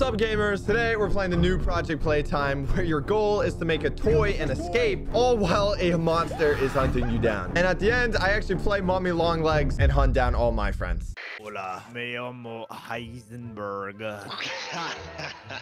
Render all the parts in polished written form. What's up, gamers? Today we're playing the new Project Playtime, where your goal is to make a toy and escape, all while a monster is hunting you down. And at the end, I actually play Mommy Long Legs and hunt down all my friends. Hola, me llamo Heisenberg.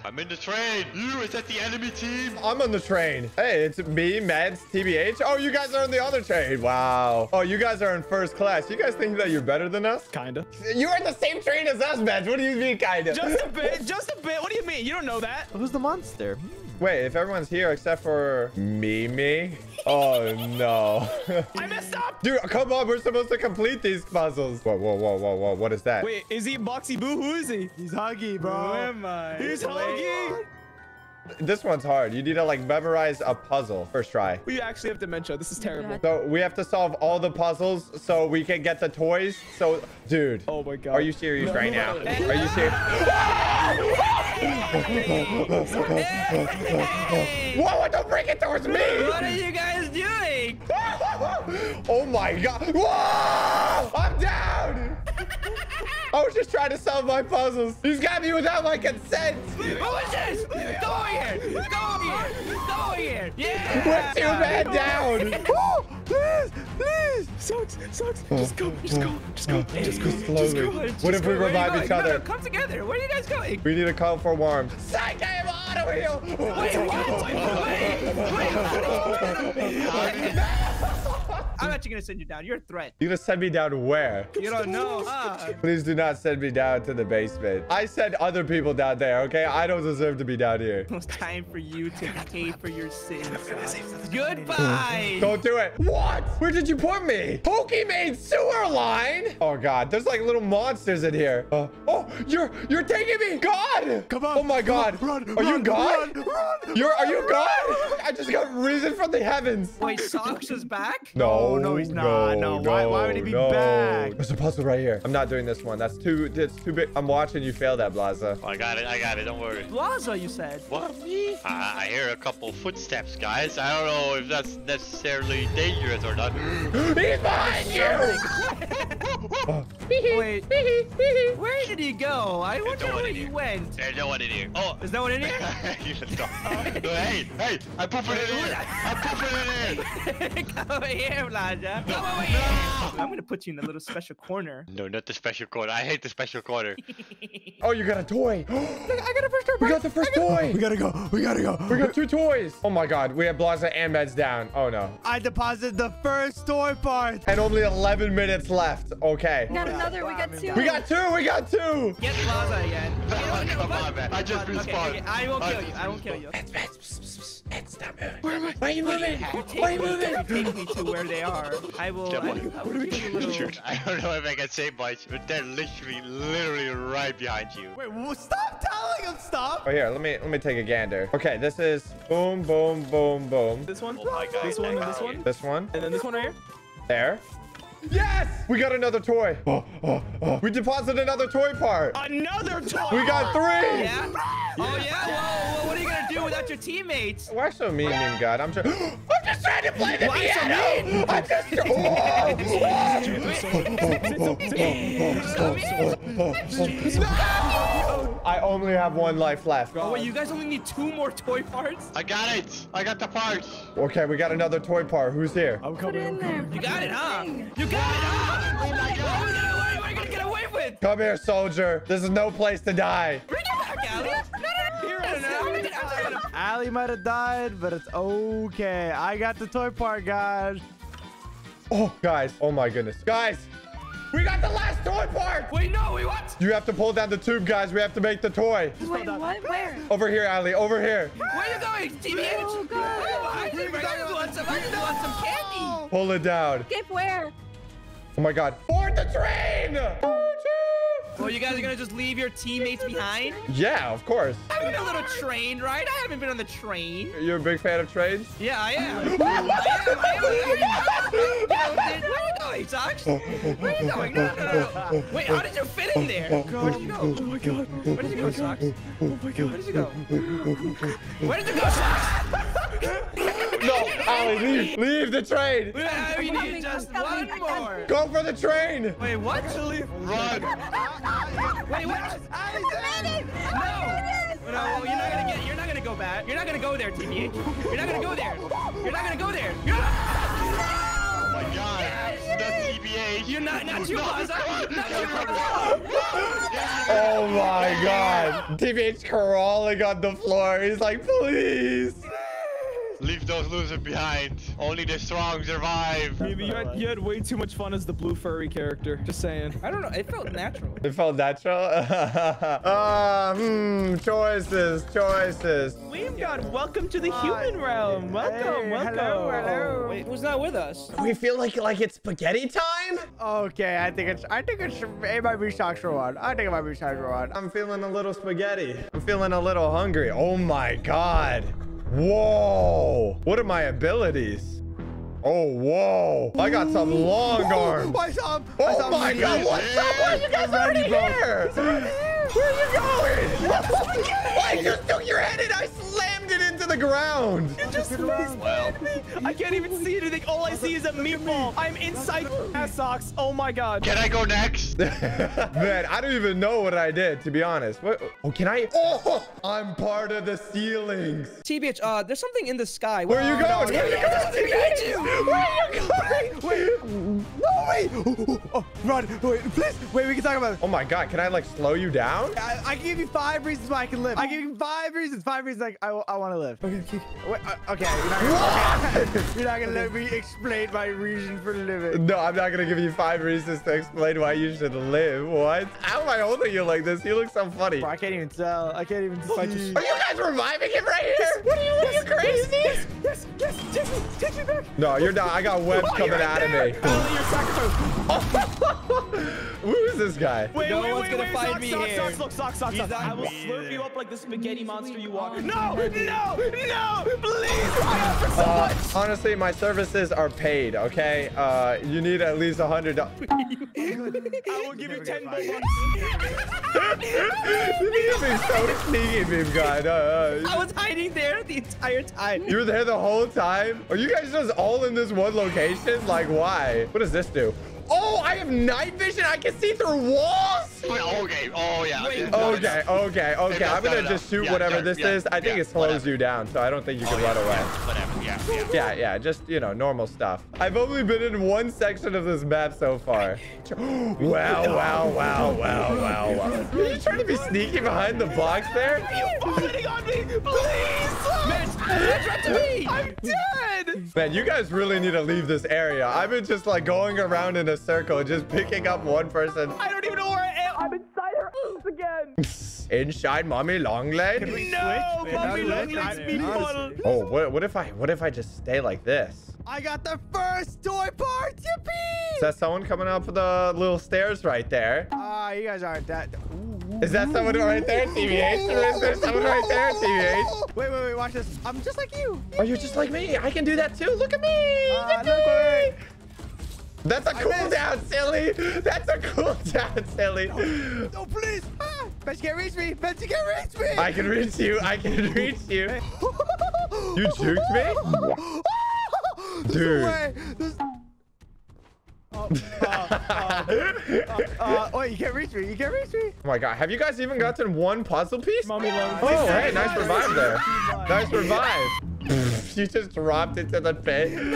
I'm in the train. You, is that the enemy team? I'm on the train. Hey, it's me, Mads, TBH. Oh, you guys are on the other train. Wow. Oh, you guys are in first class. You guys think that you're better than us? Kinda. You're in the same train as us, Mads. What do you mean, kinda? Just a bit. Just a bit. What do you mean? You don't know that. Who's the monster? Wait, if everyone's here except for Mimi. Oh, no. I messed up. Dude, come on. We're supposed to complete these puzzles. Whoa, whoa, whoa, whoa, whoa. What is that? Wait, is he Boxy Boo? Who is he? He's Huggy, bro. Who am I? He's Huggy. This one's hard. You need to, like, memorize a puzzle. First try. We actually have dementia. This is terrible. So we have to solve all the puzzles so we can get the toys. So, dude. Oh, my God. Are you serious right now? Are you serious? Whoa, don't bring it towards me. What are you guys doing? Oh, my God. Whoa! I'm down. I was just trying to solve my puzzles. He's got me without my consent. What was this? Go here. Go here. Go here. Yeah. We're 2 men down. Oh, please. Please. Sucks. Just go. Just go. Just go. Just go slowly. Just go. What if we revive each other? No, come together. Where are you guys going? We need to call for warm. Psych, I am on a wheel. Wait, what? Wait. I'm actually going to send you down. You're a threat. You're going to send me down where? You don't know. Please do not send me down to the basement. I sent other people down there, okay? I don't deserve to be down here. It's time for you to pay for your sins. Goodbye. Don't do it. What? Where did you put me? Pokemon sewer line? Oh, God. There's like little monsters in here. You're taking me. God. Come on. Oh, my God. Run, are you God? Run. Are you God? I just got risen from the heavens. Wait, Socks is back? No. Oh, no, he's not. No. Why would he be back? There's a puzzle right here. I'm not doing this one. That's too big. I'm watching you fail that, Blaza. Oh, I got it. Don't worry. Blaza, you said. What? I hear a couple footsteps, guys. I don't know if that's necessarily dangerous or not. He's behind you! Wait. Where did he go? I wonder where he went. There's no one in here. Oh. There's no one in here? Hey. I pooped it in here. Come over here, Blaza. Come over here. I'm going to put you in the little special corner. No, not the special corner. I hate the special corner. Oh, you got a toy. Look, I got a first toy. We got the first toy. We got to go. We got 2 toys. Oh, my God. We have Blaza and Meds down. Oh, no. I deposited the first toy part. And only 11 minutes left. Okay. Not another. We got 2. We got two. Get Blaza again. Come on, man. I just respawned. Okay. I won't kill you. It's not moving. Why are you moving? Take me to where they are. I don't know if I can say much, but they're literally right behind you. Wait, stop telling them, stop. Oh, here, let me take a gander. Okay, this is boom, boom, boom, boom. This one, oh my God, this one, and then this one right here. There. Yes! We got another toy. Oh. We deposited another toy part. Another toy? We got 3. Yeah. Oh, yeah? Well, what are you going to do without your teammates? Why so mean, God? I'm just trying to play the piano. Why so mean? I only have 1 life left. Oh, wait, you guys only need 2 more toy parts? I got it. I got the parts. Okay, we got another toy part. Who's here? I'm coming. I'm coming. You got it, huh? You got it, huh? Oh, my God. What are you going to get away with? Come here, soldier. This is no place to die. Bring it back, Allie. No. Allie might have died, but it's okay. I got the toy part, guys. Oh, guys. Oh, my goodness. Guys. We got the last toy part! Wait, no, we what? You have to pull down the tube, guys. We have to make the toy. Wait, what? Where? Over here, Allie. Over here. Where are you going, TBH? Oh, God. I just want some candy. Pull it down. Skip where? Oh, my God. Board the train! Well, you guys are going to just leave your teammates behind? Yeah, of course. I mean, a little train, right? I haven't been on the train. You're a big fan of trains? Yeah, I am. I am. Where are you going? No. Wait, how did you fit in there? Where did you go? Oh, my God. Where did you go, Socks? Oh, my God. Where did you go? Where did you go, Socks? No, Allie, leave. Leave the train. We need just 1 more. Go for the train. Wait, what? Run. Wait, what? Allie's in. No. that. You're not gonna go there, TBH. You're not gonna go there. You're not gonna go there. You're not. Oh my God, that's TBH. You're not. Not you, Plaza. Not you, Plaza. Oh my God, TBH crawling on the floor. He's like, please. Leave those losers behind. Only the strong survive. Maybe you had way too much fun as the blue furry character. Just saying. I don't know. It felt natural. It felt natural? Choices. Choices. We've got welcome to the human realm. Welcome. Hey, welcome. Hello. Hello. Oh, wait, who's not with us? We feel like it's spaghetti time? Okay. It might be Shakshuka. I think it might be Shakshuka. I'm feeling a little spaghetti. I'm feeling a little hungry. Oh my God. Whoa, what are my abilities? Oh, whoa, I got some long arms. Oh my God, what's up? Why are you guys already here? Where are you going? I just took your head and I slammed it into the ground. You just slammed me. I can't even see anything. All I see is a meatball. I'm inside ass socks. Oh my God. Can I go next? Man, I don't even know what I did, to be honest. What? Oh, can I? Oh, I'm part of the ceilings. TBH, there's something in the sky. Where are you going? Where are you going? Where are you going? Wait. No, wait. Oh, run. Wait, please. Wait, we can talk about it. Oh my God. Can I like slow you down? I can give you 5 reasons why I can live. I give you 5 reasons. 5 reasons I want to live. Okay. Wait, okay. You're not going to let me explain my reason for living. No, I'm not going to give you 5 reasons to explain why you should live. What? How am I holding you like this? You look so funny. Bro, I can't even tell. I can't even touch you. Are you guys reviving him right here? Yes, what are you crazy? Yes. Take me back. No, you're not. I got webs coming out of me. Who is this guy? Wait, find me here. Socks. I will slurp you up like the spaghetti monster you are. No, please. I offer so much. Honestly, my services are paid, okay? You need at least $100. I will give you 10 bucks. You're being so sneaky, babe God. I was hiding there the entire time. You were there the whole time? Are you guys just all in this one location? Like, why? What does this do? Oh, I have night vision. I can see through walls. Wait, okay. Oh, yeah. Wait, okay. I'm going to just shoot whatever this is. I think it slows you down, so I don't think you can run away. Yeah, just, you know, normal stuff. I've only been in one section of this map so far. Wow. Are you trying to be sneaky behind the blocks there? Are you vomiting on me? Please. I'm dead. Man, you guys really need to leave this area. I've been just like going around in a circle, just picking up one person. I don't even know where I am. I'm inside her again. Inside Mommy Long Legs? No, Mommy Long Legs meatball. Oh, what if I just stay like this? I got the first toy part. Yippee! Is that someone coming up the little stairs right there? You guys aren't that. Is that someone right there, TBH? Is there someone right there, TBH? Wait, watch this. I'm just like you. Oh, you're just like me. I can do that too. Look at me. Look at me. That's a cooldown, silly. That's a cooldown, silly. No, please. Bet you can't reach me. Bet you can't reach me. I can reach you. I can reach you. You juked me? Dude. There's no way. Wait, you can't reach me. You can't reach me. Oh my God. Have you guys even gotten one puzzle piece? Mommy Long Legs. Oh, hey, nice revive there. Nice revive. You just dropped into the pit. You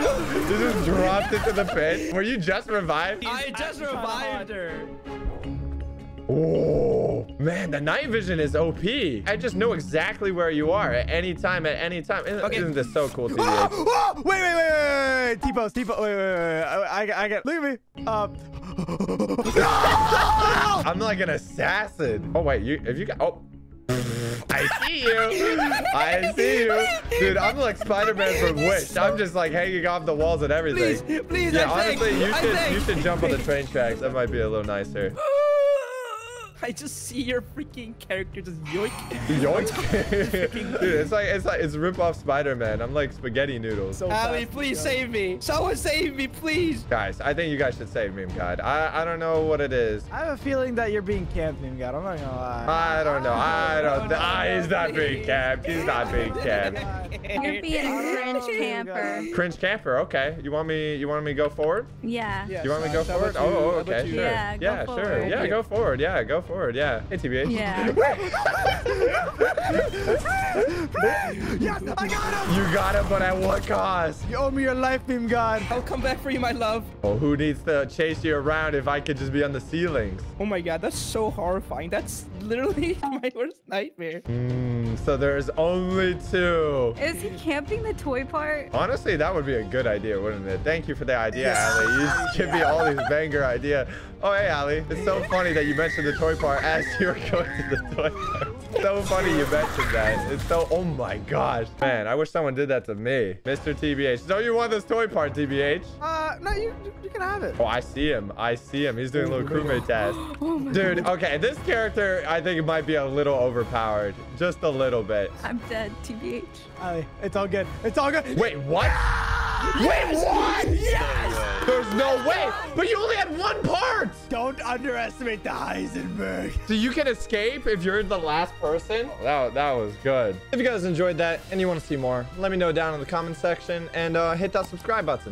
just dropped into the pit. Were you just revived? I just revived her. Oh, man, the night vision is OP. I just know exactly where you are at any time, Okay. Isn't this so cool, TBH? Oh, wait. T-pose. Wait. I get. Look at me. No! I'm like an assassin. Oh, wait. I see you. Dude, I'm like Spider-Man from Wish. I'm just like hanging off the walls and everything. Please, yeah, honestly, you should jump on the train tracks. That might be a little nicer. I just see your freaking character just yoink. Yoink? Dude, it's rip-off Spider-Man. I'm like spaghetti noodles. So Allie, please save me. Someone save me, please. Guys, I think you guys should save Meme God. I don't know what it is. I have a feeling that you're being camped, Meme God. I'm not gonna lie. I don't know. He's not being camped. He's not being camped. You're being a cringe camper. Cringe camper, okay. You want me to go forward? Yeah. You want me to go forward? Oh, okay, sure. Yeah, sure. Yeah, go forward. Yeah, go forward. Yeah. Hey, TBH. Yeah. Yes, I got him! You got him, but at what cost? You owe me your life, Beam God. I'll come back for you, my love. Oh, who needs to chase you around if I could just be on the ceilings? Oh my God, that's so horrifying. That's literally my worst nightmare. So there's only two. Is he camping the toy part? Honestly, that would be a good idea, wouldn't it? Thank you for the idea, Allie. You just give me all these banger ideas. Oh, hey, Allie. It's so funny that you mentioned the toy part as you were going to the toy part. So funny you mentioned that. It's so, oh my gosh. Man, I wish someone did that to me. Mr. TBH. Don't you want this toy part, TBH? No, you can have it. Oh, I see him. I see him. He's doing a little crewmate test. Dude, okay, this character, I think it might be a little overpowered. Just a little bit. I'm dead, TBH. Allie, it's all good. It's all good. Wait, what? Yes! Wait, what? Yes! There's no way. But you only had one part. Don't underestimate the Heisenberg. So you can escape if you're the last person? That was good. If you guys enjoyed that and you want to see more, let me know down in the comment section and hit that subscribe button.